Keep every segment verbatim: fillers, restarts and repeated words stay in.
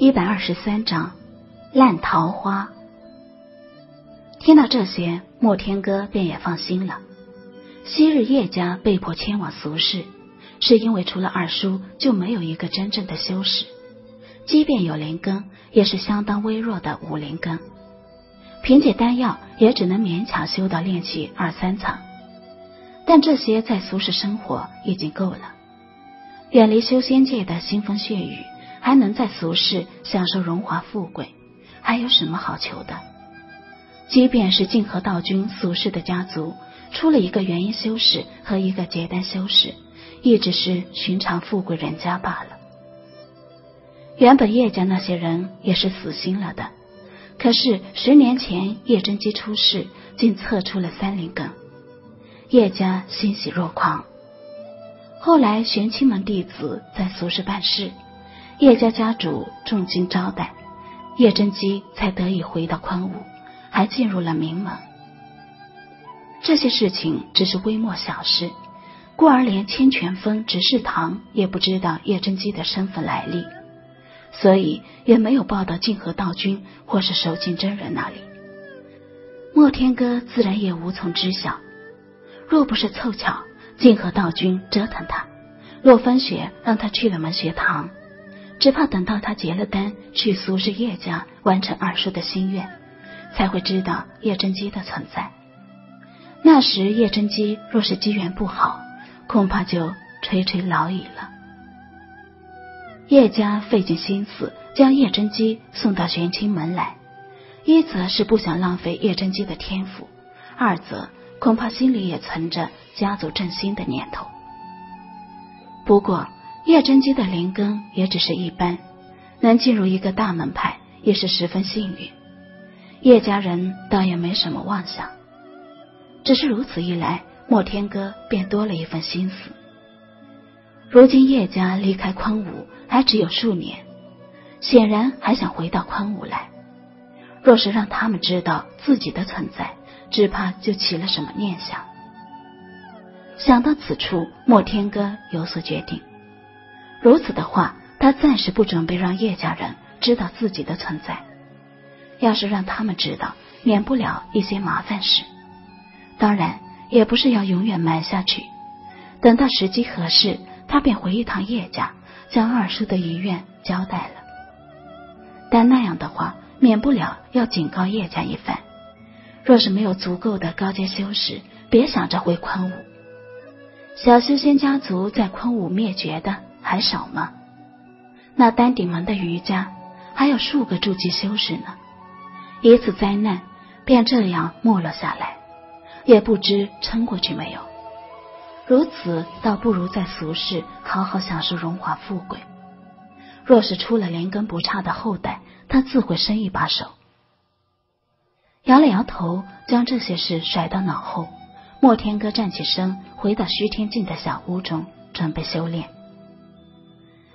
一百二十三章烂桃花。听到这些，莫天哥便也放心了。昔日叶家被迫迁往俗世，是因为除了二叔就没有一个真正的修士，即便有灵根，也是相当微弱的五灵根，凭借丹药也只能勉强修到炼气二三层。但这些在俗世生活已经够了，远离修仙界的腥风血雨，还能在俗世享受荣华富贵，还有什么好求的？即便是泾河道君俗世的家族，出了一个元婴修士和一个结丹修士，亦只是寻常富贵人家罢了。原本叶家那些人也是死心了的，可是十年前叶真姬出世，竟测出了三灵根，叶家欣喜若狂。后来玄清门弟子在俗世办事，叶家家主重金招待，叶真姬才得以回到昆吾，还进入了名门。这些事情只是微末小事，故而连千泉峰执事堂也不知道叶真姬的身份来历，所以也没有报到泾河道君或是守境真人那里。莫天哥自然也无从知晓，若不是凑巧泾河道君折腾他，洛风雪让他去了门学堂，只怕等到他结了丹，去俗世叶家完成二叔的心愿，才会知道叶真姬的存在。那时叶真姬若是机缘不好，恐怕就垂垂老矣了。叶家费尽心思将叶真姬送到玄清门来，一则是不想浪费叶真姬的天赋，二则恐怕心里也存着家族振兴的念头。不过叶真姬的灵根也只是一般，能进入一个大门派也是十分幸运，叶家人倒也没什么妄想。只是如此一来，莫天哥便多了一份心思。如今叶家离开昆吾还只有数年，显然还想回到昆吾来，若是让他们知道自己的存在，只怕就起了什么念想。想到此处，莫天哥有所决定，如此的话，他暂时不准备让叶家人知道自己的存在，要是让他们知道，免不了一些麻烦事。当然也不是要永远瞒下去，等到时机合适，他便回一趟叶家，将二叔的遗愿交代了。但那样的话，免不了要警告叶家一番，若是没有足够的高阶修士，别想着回昆吾。小修仙家族在昆吾灭绝的还少吗？那丹顶门的余家还有数个筑基修士呢，一次灾难便这样没落下来，也不知撑过去没有。如此倒不如在俗世好好享受荣华富贵，若是出了连根不差的后代，他自会伸一把手。摇了摇头，将这些事甩到脑后，莫天哥站起身，回到虚天境的小屋中，准备修炼。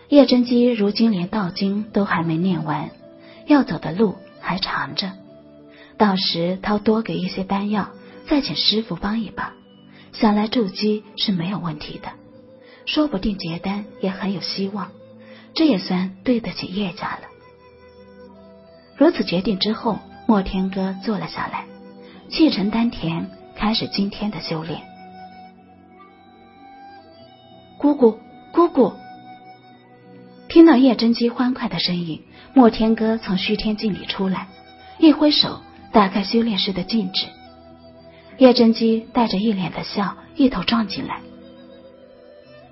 叶真姬如今连道经都还没念完，要走的路还长着，到时他多给一些丹药，再请师傅帮一把，想来筑基是没有问题的，说不定结丹也很有希望，这也算对得起叶家了。如此决定之后，莫天哥坐了下来，气沉丹田，开始今天的修炼。姑姑，姑姑！听到叶真姬欢快的声音，莫天哥从虚天境里出来，一挥手打开修炼室的禁制。叶真姬带着一脸的笑，一头撞进来。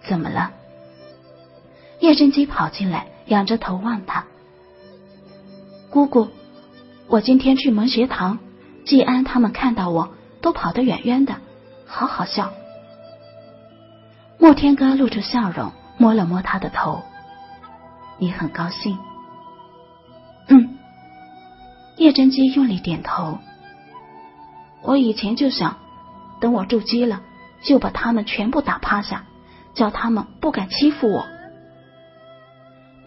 怎么了？叶真姬跑进来，仰着头望他。姑姑，我今天去蒙学堂，季安他们看到我都跑得远远的，好好笑。莫天哥露出笑容，摸了摸他的头。你很高兴？嗯。叶真姬用力点头。我以前就想，等我筑基了，就把他们全部打趴下，叫他们不敢欺负我。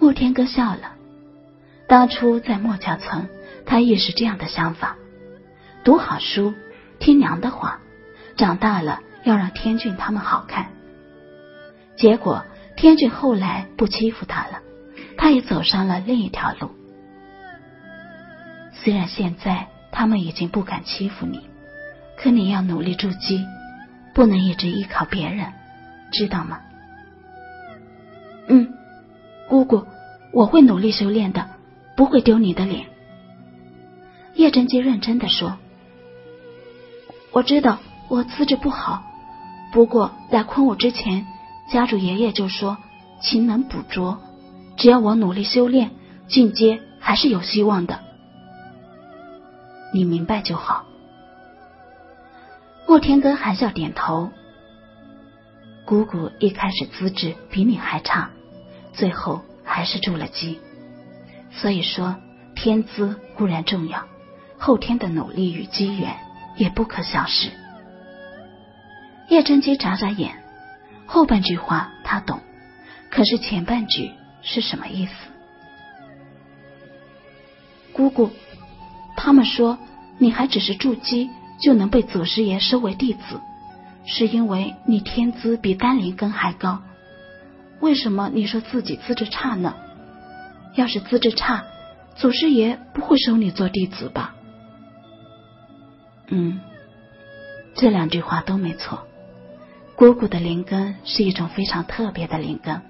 莫天哥笑了。当初在莫家村，他也是这样的想法，读好书，听娘的话，长大了要让天俊他们好看。结果天俊后来不欺负他了，他也走上了另一条路。虽然现在他们已经不敢欺负你，可你要努力筑基，不能一直依靠别人，知道吗？嗯，姑姑，我会努力修炼的，不会丢你的脸。叶真姬认真地说。我知道我资质不好，不过来昆吾之前，家主爷爷就说勤能补拙，只要我努力修炼，进阶还是有希望的。你明白就好。莫天根含笑点头。姑姑一开始资质比你还差，最后还是筑了基。所以说天资固然重要，后天的努力与机缘也不可小视。叶真姬眨眨眼，后半句话他懂，可是前半句是什么意思？姑姑，他们说你还只是筑基就能被祖师爷收为弟子，是因为你天资比丹灵根还高，为什么你说自己资质差呢？要是资质差，祖师爷不会收你做弟子吧？嗯，这两句话都没错。姑姑的灵根是一种非常特别的灵根，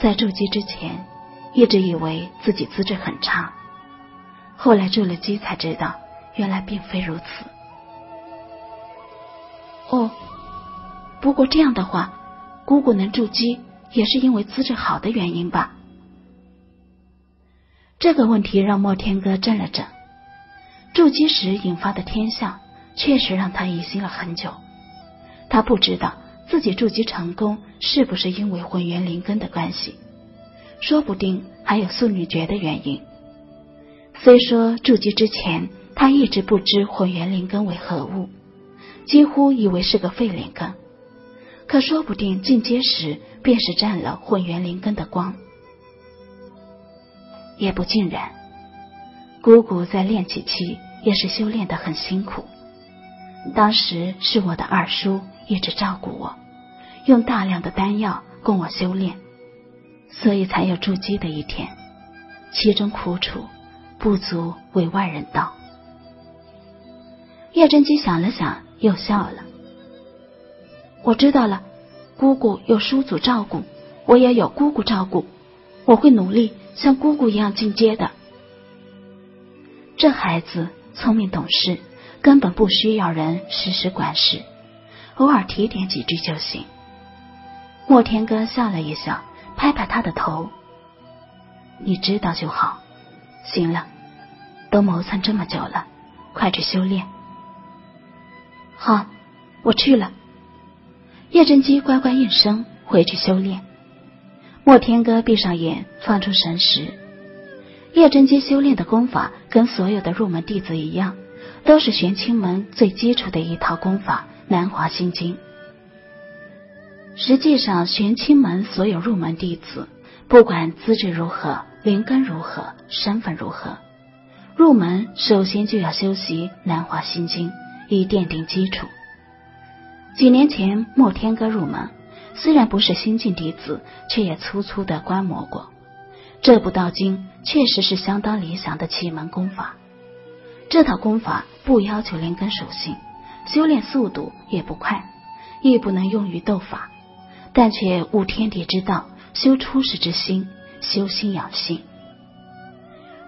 在筑基之前一直以为自己资质很差，后来筑了基才知道原来并非如此。哦，不过这样的话，姑姑能筑基也是因为资质好的原因吧？这个问题让莫天哥怔了怔，筑基时引发的天象确实让他疑心了很久。他不知道自己筑基成功是不是因为混元灵根的关系，说不定还有素女诀的原因。虽说筑基之前他一直不知混元灵根为何物，几乎以为是个废灵根，可说不定进阶时便是占了混元灵根的光。也不尽然，姑姑在练气期也是修炼得很辛苦，当时是我的二叔一直照顾我，用大量的丹药供我修炼，所以才有筑基的一天，其中苦楚不足为外人道。叶真姬想了想又笑了。我知道了，姑姑有叔祖照顾，我也有姑姑照顾，我会努力像姑姑一样进阶的。这孩子聪明懂事，根本不需要人时时管事，偶尔提点几句就行。莫天哥笑了一笑，拍拍他的头。你知道就好。行了，都磨蹭这么久了，快去修炼。好，我去了。叶真姬乖乖应声回去修炼。莫天哥闭上眼，放出神识。叶真姬修炼的功法跟所有的入门弟子一样，都是玄清门最基础的一套功法《南华心经》。实际上，玄清门所有入门弟子，不管资质如何，灵根如何，身份如何，入门首先就要修习《南华心经》，以奠定基础。几年前，莫天哥入门，虽然不是新晋弟子，却也粗粗的观摩过。这部道经确实是相当理想的奇门功法。这套功法不要求灵根属性，修炼速度也不快，亦不能用于斗法，但却悟天地之道，修出世之心，修心养性。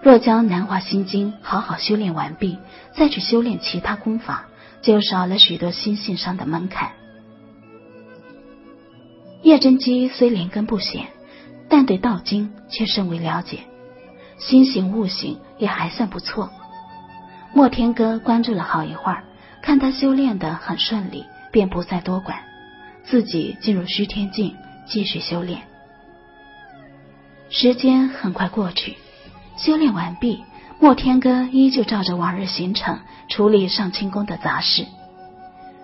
若将南华心经好好修炼完毕，再去修炼其他功法，就少了许多心性上的门槛。叶真姬虽灵根不显，但对道经却甚为了解，心性悟性也还算不错。莫天哥关注了好一会儿，看他修炼得很顺利，便不再多管，自己进入虚天境继续修炼。时间很快过去，修炼完毕，莫天哥依旧照着往日行程处理上清宫的杂事。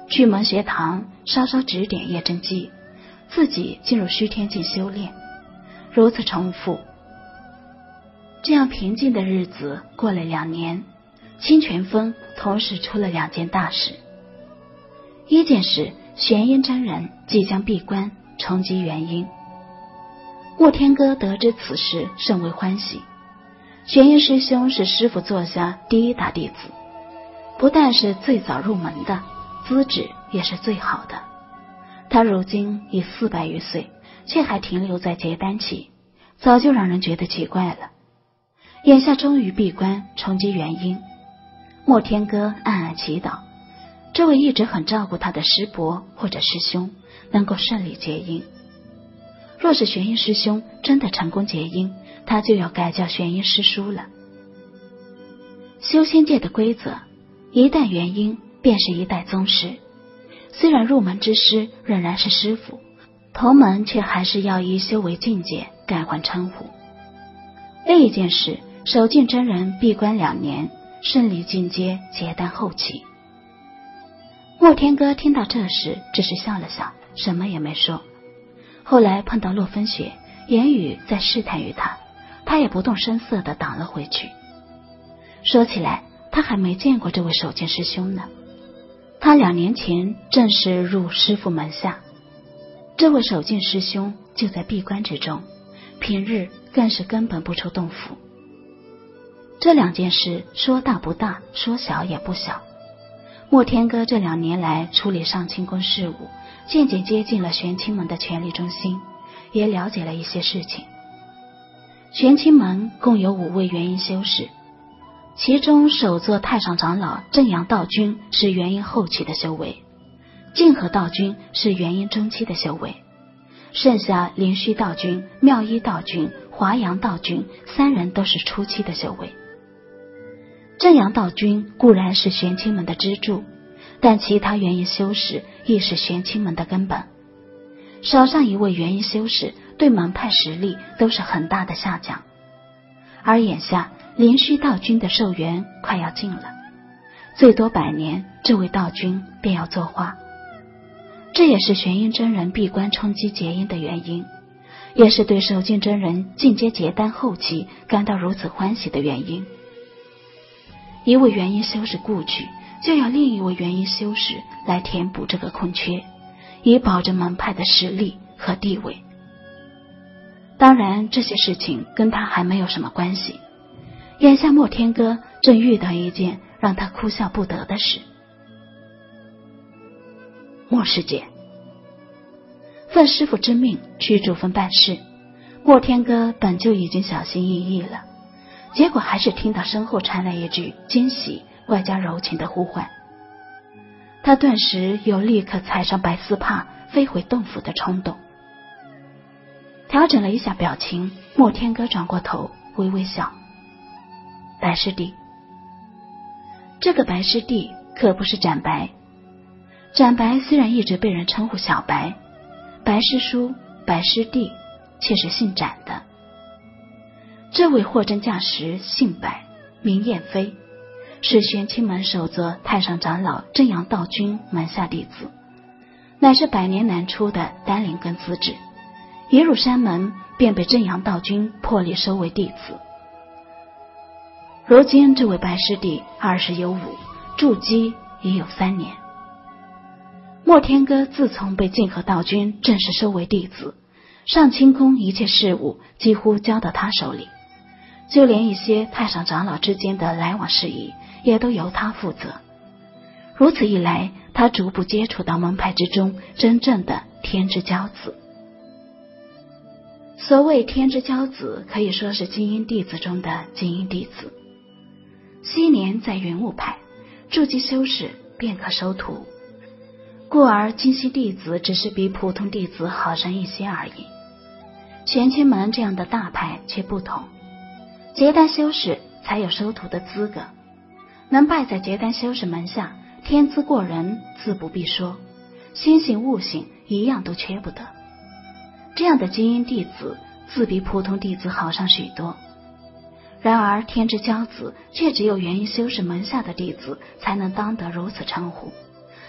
去门学堂稍稍指点叶真姬，自己进入虚天境修炼，如此重复。这样平静的日子过了两年，清泉峰同时出了两件大事。一件事，玄阴真人即将闭关重集元婴。顾天歌得知此事，甚为欢喜。玄一师兄是师父座下第一大弟子，不但是最早入门的，资质也是最好的。他如今已四百余岁，却还停留在结丹期，早就让人觉得奇怪了。眼下终于闭关，重击元婴。莫天歌暗暗祈祷，这位一直很照顾他的师伯或者师兄能够顺利结婴。若是玄阴师兄真的成功结婴，他就要改叫玄阴师叔了。修仙界的规则，一代元婴便是一代宗师，虽然入门之师仍然是师父，同门却还是要依修为境界改换称呼。另一件事，守境真人闭关两年，顺利进阶结丹后期。莫天歌听到这时，只是笑了笑，什么也没说。后来碰到洛风雪，言语在试探于他，他也不动声色地挡了回去。说起来，他还没见过这位守剑师兄呢。他两年前正式入师父门下，这位守剑师兄就在闭关之中，平日更是根本不出洞府。这两件事说大不大，说小也不小。莫天歌这两年来处理上清宫事务，渐渐接近了玄清门的权力中心，也了解了一些事情。玄清门共有五位元婴修士，其中首座太上长老正阳道君是元婴后期的修为，泾河道君是元婴中期的修为，剩下灵虚道君、妙一道君、华阳道君三人都是初期的修为。正阳道君固然是玄清门的支柱，但其他元婴修士亦是玄清门的根本。少上一位元婴修士，对门派实力都是很大的下降。而眼下灵虚道君的寿元快要尽了，最多百年，这位道君便要作画。这也是玄阴真人闭关冲击结婴的原因，也是对守境真人进阶结丹后期感到如此欢喜的原因。一位元婴修士故去，就要另一位元婴修士来填补这个空缺，以保证门派的实力和地位。当然，这些事情跟他还没有什么关系。眼下莫天歌正遇到一件让他哭笑不得的事。莫师姐，奉师父之命去主峰办事，莫天歌本就已经小心翼翼了。结果还是听到身后传来一句惊喜外加柔情的呼唤，他顿时有立刻踩上白丝帕飞回洞府的冲动。调整了一下表情，莫天歌转过头微微笑：“白师弟。”这个白师弟可不是展白，展白虽然一直被人称呼小白、白师叔、白师弟，却是姓展的。这位货真价实，姓白，名燕飞，是玄清门首座太上长老正阳道君门下弟子，乃是百年难出的丹灵根资质，一入山门便被正阳道君破例收为弟子。如今这位白师弟二十有五，筑基已有三年。莫天歌自从被泾河道君正式收为弟子，上清宫一切事务几乎交到他手里，就连一些太上长老之间的来往事宜也都由他负责。如此一来，他逐步接触到门派之中真正的天之骄子。所谓天之骄子，可以说是精英弟子中的精英弟子。昔年在云雾派筑基修士便可收徒，故而金溪弟子只是比普通弟子好上一些而已。玄清门这样的大派却不同，结丹修士才有收徒的资格，能拜在结丹修士门下，天资过人自不必说，心性悟性一样都缺不得。这样的精英弟子自比普通弟子好上许多，然而天之骄子却只有元婴修士门下的弟子才能当得如此称呼，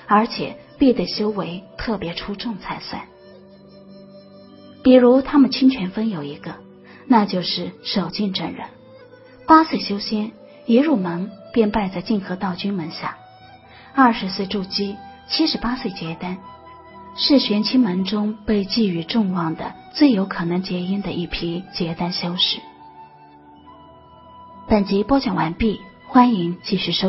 而且必得修为特别出众才算。比如他们清泉峰有一个，那就是守境真人，八岁修仙，一入门便拜在泾河道君门下，二十岁筑基，七十八岁结丹，是玄清门中被寄予众望的最有可能结因的一批结丹修士。本集播讲完毕，欢迎继续收听。